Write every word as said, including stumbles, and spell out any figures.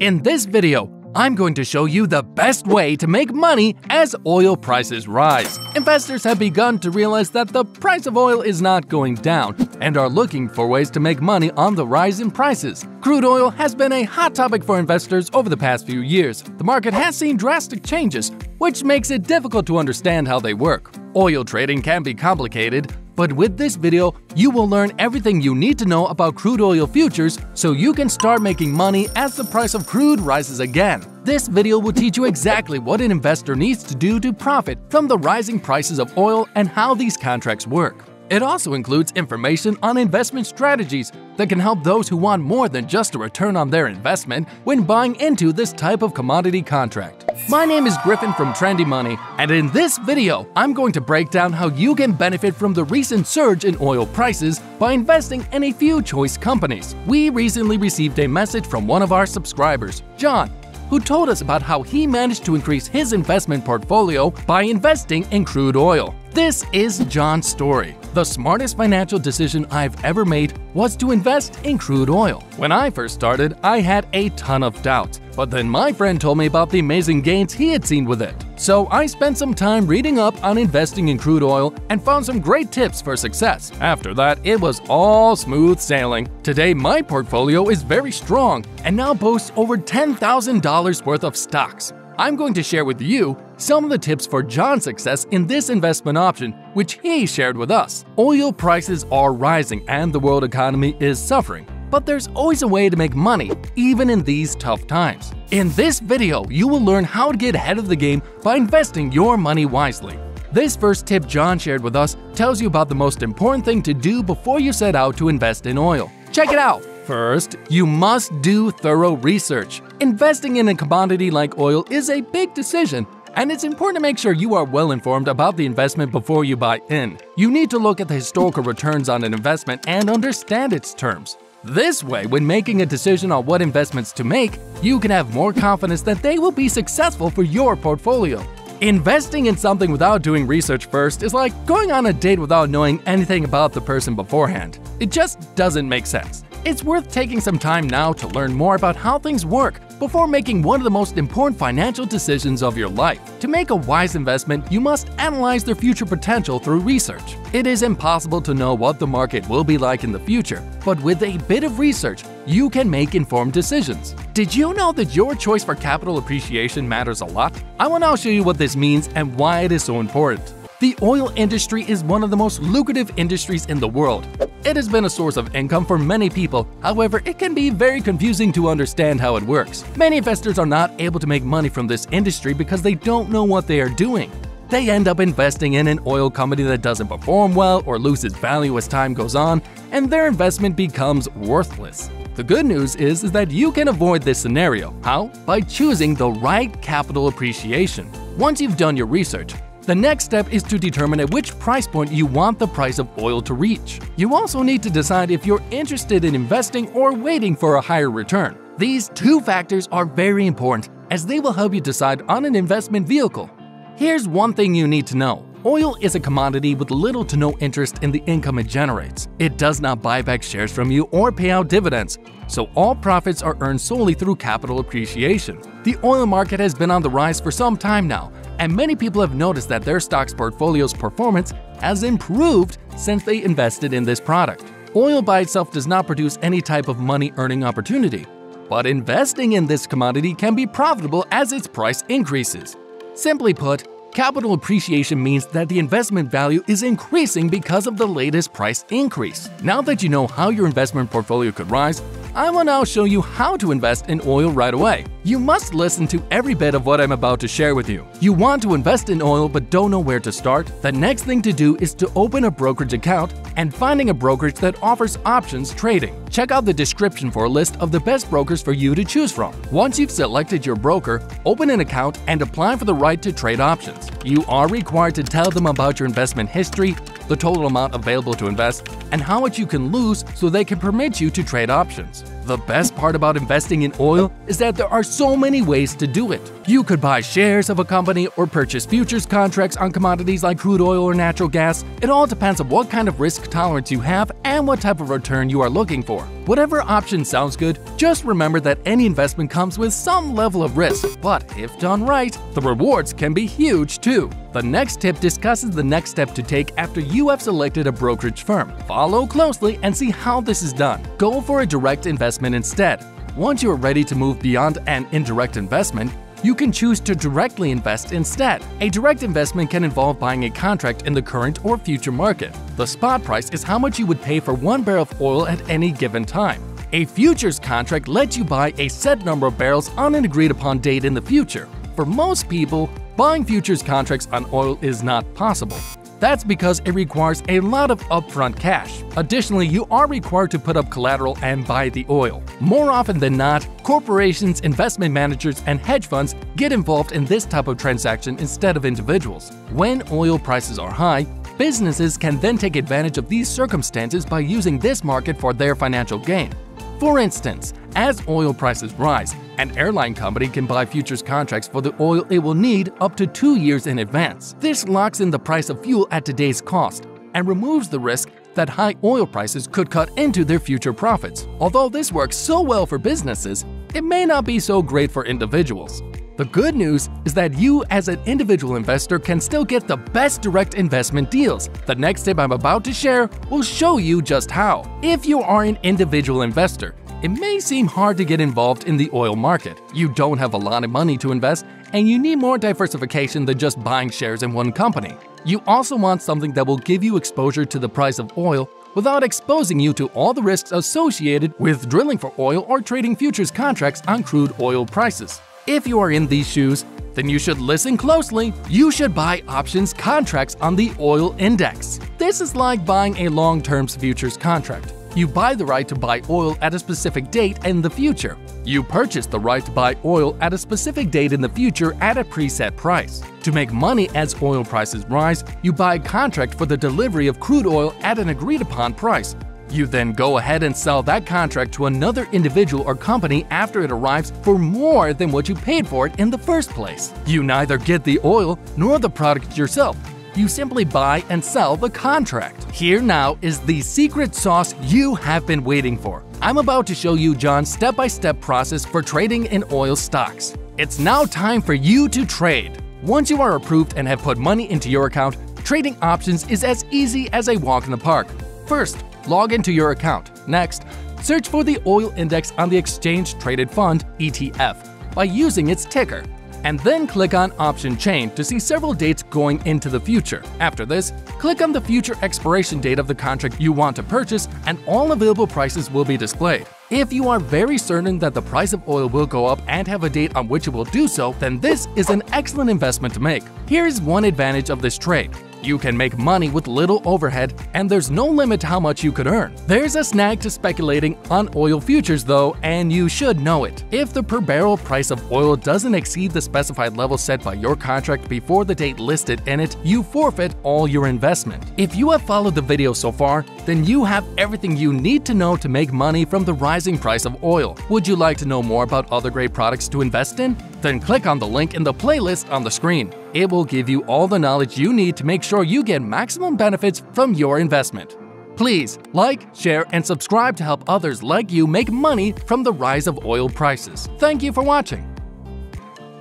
In this video, I'm going to show you the best way to make money as oil prices rise. Investors have begun to realize that the price of oil is not going down and are looking for ways to make money on the rise in prices. Crude oil has been a hot topic for investors over the past few years. The market has seen drastic changes, which makes it difficult to understand how they work. Oil trading can be complicated, but with this video, you will learn everything you need to know about crude oil futures so you can start making money as the price of crude rises again. This video will teach you exactly what an investor needs to do to profit from the rising prices of oil and how these contracts work. It also includes information on investment strategies that can help those who want more than just a return on their investment when buying into this type of commodity contract. My name is Griffin from Trendy Money, and in this video, I'm going to break down how you can benefit from the recent surge in oil prices by investing in a few choice companies. We recently received a message from one of our subscribers, John, who told us about how he managed to increase his investment portfolio by investing in crude oil. This is John's story. The smartest financial decision I've ever made was to invest in crude oil. When I first started, I had a ton of doubts, but then my friend told me about the amazing gains he had seen with it. So I spent some time reading up on investing in crude oil and found some great tips for success. After that, it was all smooth sailing. Today, my portfolio is very strong and now boasts over ten thousand dollars worth of stocks. I'm going to share with you some of the tips for John's success in this investment option, which he shared with us. Oil prices are rising and the world economy is suffering, but there's always a way to make money, even in these tough times. In this video, you will learn how to get ahead of the game by investing your money wisely. This first tip John shared with us tells you about the most important thing to do before you set out to invest in oil. Check it out! First, you must do thorough research. Investing in a commodity like oil is a big decision, and it's important to make sure you are well informed about the investment before you buy in. You need to look at the historical returns on an investment and understand its terms. This way, when making a decision on what investments to make, you can have more confidence that they will be successful for your portfolio. Investing in something without doing research first is like going on a date without knowing anything about the person beforehand. It just doesn't make sense. It's worth taking some time now to learn more about how things work before making one of the most important financial decisions of your life. To make a wise investment, you must analyze their future potential through research. It is impossible to know what the market will be like in the future, but with a bit of research, you can make informed decisions. Did you know that your choice for capital appreciation matters a lot? I will now show you what this means and why it is so important. The oil industry is one of the most lucrative industries in the world. It has been a source of income for many people, however, it can be very confusing to understand how it works. Many investors are not able to make money from this industry because they don't know what they are doing. They end up investing in an oil company that doesn't perform well or loses value as time goes on, and their investment becomes worthless. The good news is, is that you can avoid this scenario. How? By choosing the right capital appreciation. Once you've done your research, the next step is to determine at which price point you want the price of oil to reach. You also need to decide if you're interested in investing or waiting for a higher return. These two factors are very important as they will help you decide on an investment vehicle. Here's one thing you need to know. Oil is a commodity with little to no interest in the income it generates. It does not buy back shares from you or pay out dividends, so all profits are earned solely through capital appreciation. The oil market has been on the rise for some time now, and many people have noticed that their stocks portfolio's performance has improved since they invested in this product. Oil by itself does not produce any type of money-earning opportunity, but investing in this commodity can be profitable as its price increases. Simply put, capital appreciation means that the investment value is increasing because of the latest price increase. Now that you know how your investment portfolio could rise, I will now show you how to invest in oil right away. You must listen to every bit of what I'm about to share with you. You want to invest in oil but don't know where to start? The next thing to do is to open a brokerage account and finding a brokerage that offers options trading. Check out the description for a list of the best brokers for you to choose from. Once you've selected your broker, open an account and apply for the right to trade options. You are required to tell them about your investment history, the total amount available to invest, and how much you can lose so they can permit you to trade options. The best part about investing in oil is that there are so many ways to do it. You could buy shares of a company or purchase futures contracts on commodities like crude oil or natural gas. It all depends on what kind of risk tolerance you have and what type of return you are looking for. Whatever option sounds good, just remember that any investment comes with some level of risk, but if done right, the rewards can be huge too. The next tip discusses the next step to take after you have selected a brokerage firm. Follow closely and see how this is done. Go for a direct investment instead. Once you are ready to move beyond an indirect investment, you can choose to directly invest instead. A direct investment can involve buying a contract in the current or future market. The spot price is how much you would pay for one barrel of oil at any given time. A futures contract lets you buy a set number of barrels on an agreed-upon date in the future. For most people, buying futures contracts on oil is not possible. That's because it requires a lot of upfront cash. Additionally, you are required to put up collateral and buy the oil. More often than not, corporations, investment managers, and hedge funds get involved in this type of transaction instead of individuals. When oil prices are high, businesses can then take advantage of these circumstances by using this market for their financial gain. For instance, as oil prices rise, an airline company can buy futures contracts for the oil it will need up to two years in advance. This locks in the price of fuel at today's cost and removes the risk that high oil prices could cut into their future profits. Although this works so well for businesses, it may not be so great for individuals. The good news is that you as an individual investor can still get the best direct investment deals. The next tip I'm about to share will show you just how. If you are an individual investor, it may seem hard to get involved in the oil market. You don't have a lot of money to invest, and you need more diversification than just buying shares in one company. You also want something that will give you exposure to the price of oil without exposing you to all the risks associated with drilling for oil or trading futures contracts on crude oil prices. If you are in these shoes, then you should listen closely. You should buy options contracts on the oil index. This is like buying a long-term futures contract. You buy the right to buy oil at a specific date in the future. You purchase the right to buy oil at a specific date in the future at a preset price. To make money as oil prices rise, you buy a contract for the delivery of crude oil at an agreed-upon price. You then go ahead and sell that contract to another individual or company after it arrives for more than what you paid for it in the first place. You neither get the oil nor the product yourself. You simply buy and sell the contract. Here now is the secret sauce you have been waiting for. I'm about to show you John's step-by-step process for trading in oil stocks. It's now time for you to trade. Once you are approved and have put money into your account, trading options is as easy as a walk in the park. First, log into your account. Next, search for the oil index on the Exchange Traded Fund E T F by using its ticker, and then click on Option Chain to see several dates going into the future. After this, click on the future expiration date of the contract you want to purchase, and all available prices will be displayed. If you are very certain that the price of oil will go up and have a date on which it will do so, then this is an excellent investment to make. Here is one advantage of this trade. You can make money with little overhead, and there's no limit to how much you could earn. There's a snag to speculating on oil futures though, and you should know it. If the per barrel price of oil doesn't exceed the specified level set by your contract before the date listed in it, you forfeit all your investment. If you have followed the video so far, then you have everything you need to know to make money from the rising price of oil. Would you like to know more about other great products to invest in? Then click on the link in the playlist on the screen. It will give you all the knowledge you need to make sure you get maximum benefits from your investment. Please like, share, and subscribe to help others like you make money from the rise of oil prices. Thank you for watching.